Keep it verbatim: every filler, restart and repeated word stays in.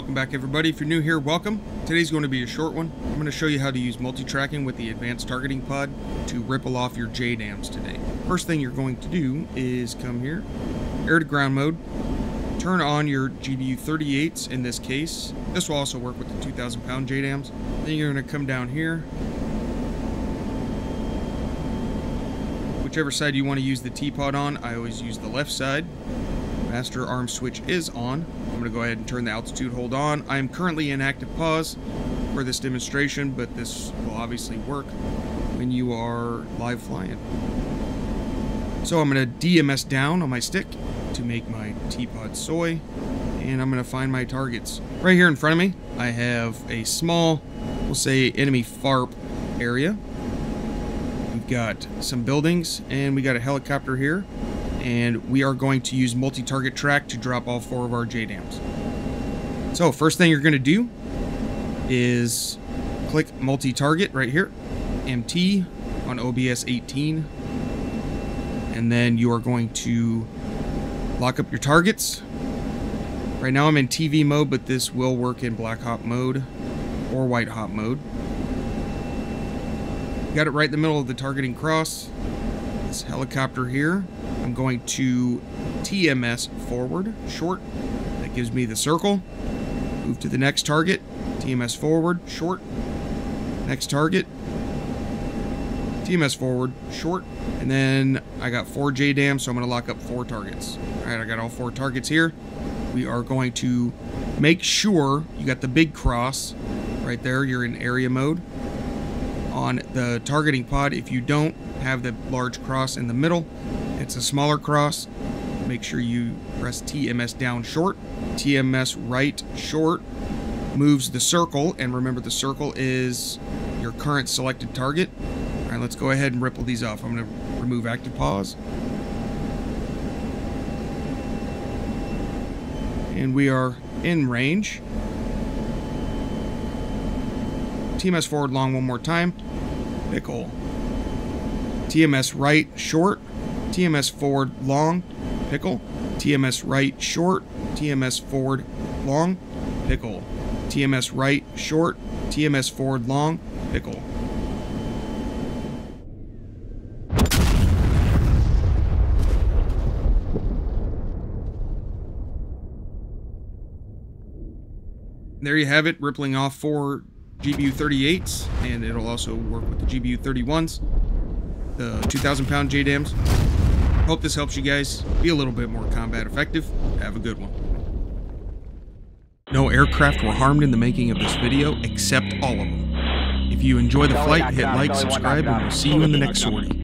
Welcome back, everybody. If you're new here, welcome. Today's going to be a short one. I'm going to show you how to use multi-tracking with the advanced targeting pod to ripple off your J D A Ms today. First thing you're going to do is come here, air to ground mode, turn on your G B U thirty-eights in this case. This will also work with the two thousand pound J D A Ms. Then you're going to come down here. Whichever side you want to use the T pod on, I always use the left side. Master arm switch is on. I'm going to go ahead and turn the altitude hold on. I am currently in active pause for this demonstration, but this will obviously work when you are live flying. So I'm going to D M S down on my stick to make my T pod soy, and I'm going to find my targets. Right here in front of me, I have a small, we'll say enemy FARP area. We've got some buildings, and we got a helicopter here. And we are going to use multi-target track to drop all four of our J D A Ms. So first thing you're going to do is click multi-target right here, M T on O B S eighteen, and then you are going to lock up your targets. Right now I'm in T V mode, but this will work in black hot mode or white hot mode. Got it right in the middle of the targeting cross. This helicopter here, I'm going to T M S forward, short, that gives me the circle. Move to the next target, T M S forward, short, next target, T M S forward, short, and then I got four J D A Ms, so I'm going to lock up four targets. Alright, I got all four targets here. We are going to make sure you got the big cross right there, you're in area mode on the targeting pod. If you don't have the large cross in the middle, it's a smaller cross. Make sure you press T M S down short, T M S right short moves the circle, and remember the circle is your current selected target. All right, let's go ahead and ripple these off. I'm going to remove active pause, and we are in range. T M S forward long one more time, big hole. T M S right short, T M S forward long, pickle. T M S right short, T M S forward long, pickle. T M S right short, T M S forward long, pickle. There you have it, rippling off four G B U thirty-eights, and it'll also work with the G B U thirty-ones. The two thousand pound J D A Ms. Hope this helps you guys be a little bit more combat effective. Have a good one. No aircraft were harmed in the making of this video, except all of them. If you enjoy the flight, hit like, subscribe, and we'll see you in the next sortie.